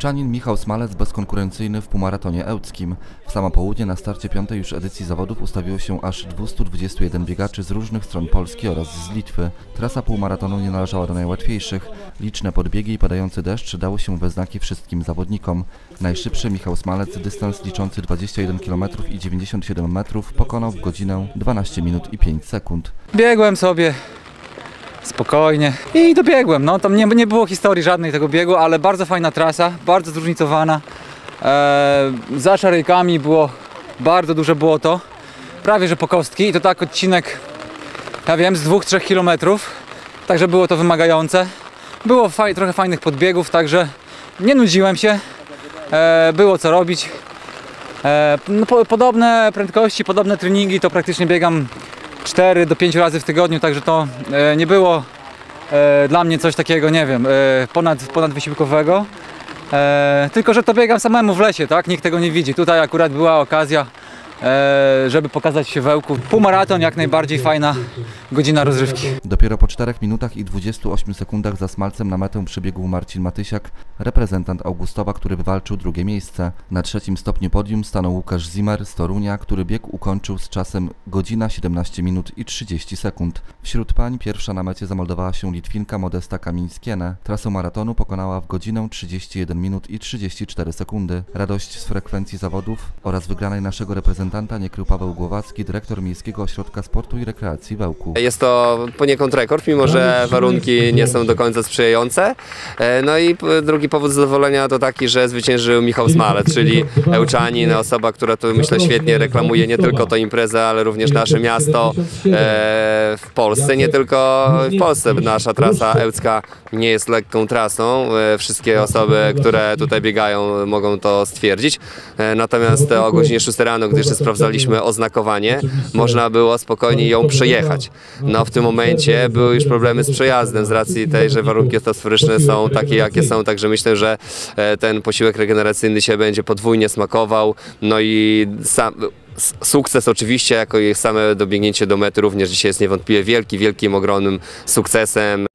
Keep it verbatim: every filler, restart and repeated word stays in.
Ełczanin Michał Smalec bezkonkurencyjny w półmaratonie ełckim. W samo południe na starcie piątej już edycji zawodów ustawiło się aż dwustu dwudziestu jeden biegaczy z różnych stron Polski oraz z Litwy. Trasa półmaratonu nie należała do najłatwiejszych. Liczne podbiegi i padający deszcz dały się we znaki wszystkim zawodnikom. Najszybszy Michał Smalec dystans liczący dwadzieścia jeden kilometrów i dziewięćdziesiąt siedem metrów pokonał w godzinę dwanaście minut i pięć sekund. Biegłem sobie spokojnie i dobiegłem. No, tam nie, nie było historii żadnej tego biegu, ale bardzo fajna trasa, bardzo zróżnicowana. E, za szarejkami było bardzo duże błoto, prawie że po kostki, i to tak odcinek, ja wiem, z dwóch do trzech kilometrów, także było to wymagające. Było faj, trochę fajnych podbiegów, także nie nudziłem się, e, było co robić. E, no, po, podobne prędkości, podobne treningi to praktycznie biegam cztery do pięciu razy w tygodniu, także to e, nie było e, dla mnie coś takiego, nie wiem, e, ponad, ponad wysiłkowego. E, tylko że to biegam samemu w lesie, tak? Nikt tego nie widzi. Tutaj akurat była okazja, e, żeby pokazać się w Ełku. Półmaraton jak najbardziej fajna godzina rozrywki. Dopiero po czterech minutach i dwudziestu ośmiu sekundach za Smalcem na metę przybiegł Marcin Matysiak, reprezentant Augustowa, który wywalczył drugie miejsce. Na trzecim stopniu podium stanął Łukasz Zimmer z Torunia, który bieg ukończył z czasem godzina siedemnaście minut i trzydzieści sekund. Wśród pań pierwsza na mecie zameldowała się Litwinka Modesta Kamińskienę. Trasę maratonu pokonała w godzinę trzydzieści jeden minut i trzydzieści cztery sekundy. Radość z frekwencji zawodów oraz wygranej naszego reprezentanta nie krył Paweł Głowacki, dyrektor Miejskiego Ośrodka Sportu i Rekreacji w Ełku. Jest to poniekąd rekord, mimo że warunki nie są do końca sprzyjające. No i drugi powód zadowolenia to taki, że zwyciężył Michał Smalec, czyli Ełczanin, osoba, która tu, myślę, świetnie reklamuje nie tylko tę imprezę, ale również nasze miasto w Polsce. Nie tylko w Polsce, nasza trasa ełcka nie jest lekką trasą. Wszystkie osoby, które tutaj biegają, mogą to stwierdzić. Natomiast o godzinie szóstej rano, gdy jeszcze sprawdzaliśmy oznakowanie, można było spokojnie ją przejechać. No, w tym momencie były już problemy z przejazdem z racji tej, że warunki atmosferyczne są takie, jakie są, także myślę, że ten posiłek regeneracyjny się będzie podwójnie smakował. No i sam sukces oczywiście, jako i same dobiegnięcie do mety również dzisiaj jest niewątpliwie wielki, wielkim, ogromnym sukcesem.